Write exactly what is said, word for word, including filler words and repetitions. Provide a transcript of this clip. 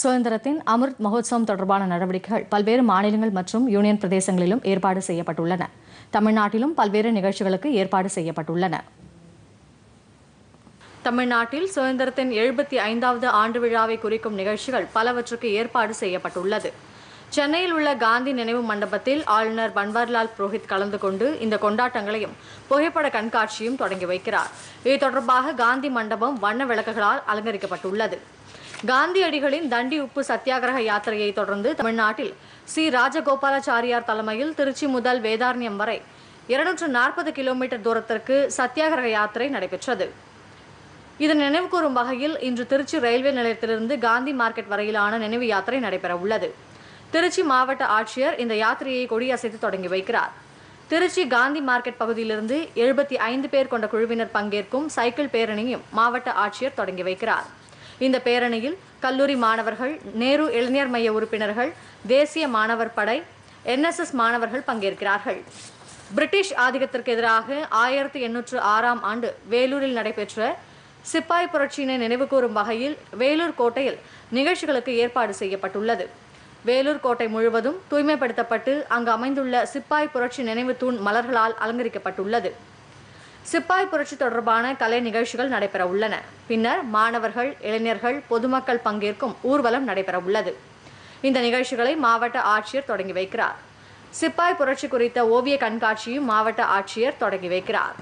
சுதந்திரத்தின் அமிர்த் மகோத்சவம் தொடர்பான நடவடிக்கைகள் பல்வேறு மாநிலங்கள் மற்றும் யூனியன் பிரதேசங்களிலும் ஏற்பாடு செய்யப்பட்டுள்ளன. தமிழ்நாட்டிலும் பல்வேறு நிகழ்ச்சிகளுக்கு ஏற்பாடு செய்யப்பட்டுள்ளன. தமிழ்நாட்டில் சுதந்திரத்தின் எழுபத்தி ஐந்தாவது ஆண்டு விழாவை குறிக்கும் நிகழ்ச்சிகள் பலவற்றுக்கு ஏற்பாடு செய்யப்பட்டுள்ளது. சென்னையில் உள்ள காந்தி நினைவு மண்டபத்தில் ஆளுநர் பன்வாரிலால் புரோஹித் கலந்து கொண்டு இந்த கொண்டாட்டங்களையும் புகைப்பட கண்காட்சியும் தொடங்கி வைக்கிறார். இது தொடர்பாக காந்தி மண்டபம் வண்ண விளக்குகளால் அலங்கரிக்கப்பட்டுள்ளது. காந்தியடிகளின் தண்டி உப்பு சத்தியாகிரக யாத்திரையை தொடர்ந்து தமிழ்நாட்டில் ஸ்ரீ ராஜகோபால சாரியார் தலைமையில் திருச்சி முதல் வேதாரண்யம் வரை இருநூற்று நாற்பது கிலோமீட்டர் தூரத்திற்கு சத்தியாகிரக யாத்திரை நடைபெற்றது. இதன் நினைவுகூரும் வகையில் இன்று திருச்சி ரயில்வே நிலையத்திலிருந்து காந்தி மார்க்கெட் வரையிலான நினைவு யாத்திரை நடைபெற உள்ளது. திருச்சி மாவட்ட ஆட்சியர் இந்த யாத்திரையை கொடியசைத்து தொடங்கி வைக்கிறார். திருச்சி காந்தி மார்க்கெட் பகுதியிலிருந்து எழுபத்தி ஐந்து பேர் கொண்ட குழுவினர் பங்கேற்கும் சைக்கிள் பேரணியையும் மாவட்ட ஆட்சியர் தொடங்கி வைக்கிறார். இந்த பேரணியில் கல்லூரி மாணவர்கள், நேரு இளைஞர் மைய உறுப்பினர்கள், தேசிய மாணவர் படை, என் எஸ் எஸ் மாணவர்கள் பங்கேற்கிறார்கள். பிரிட்டிஷ் ஆதிக்கத்திற்கு எதிராக ஆயிரத்தி எண்ணூற்று ஆறாம் ஆண்டு வேலூரில் நடைபெற்ற சிப்பாய் புரட்சியினை நினைவுகூரும் வகையில் வேலூர் கோட்டையில் நிகழ்ச்சிகளுக்கு ஏற்பாடு செய்யப்பட்டுள்ளது. வேலூர் கோட்டை முழுவதும் தூய்மைப்படுத்தப்பட்டு அங்கு அமைந்துள்ள சிப்பாய் புரட்சி நினைவு தூண் மலர்களால் அலங்கரிக்கப்பட்டுள்ளது. சிப்பாய் புரட்சி தொடர்பான கலை நிகழ்ச்சிகள் நடைபெற உள்ளன. பின்னர் மாணவர்கள், இளைஞர்கள், பொதுமக்கள் பங்கேற்கும் ஊர்வலம் நடைபெற உள்ளது. இந்த நிகழ்ச்சிகளை மாவட்ட ஆட்சியர் தொடங்கி வைக்கிறார். சிப்பாய் புரட்சி குறித்த ஓவிய கண்காட்சியும் மாவட்ட ஆட்சியர் தொடங்கி வைக்கிறார்.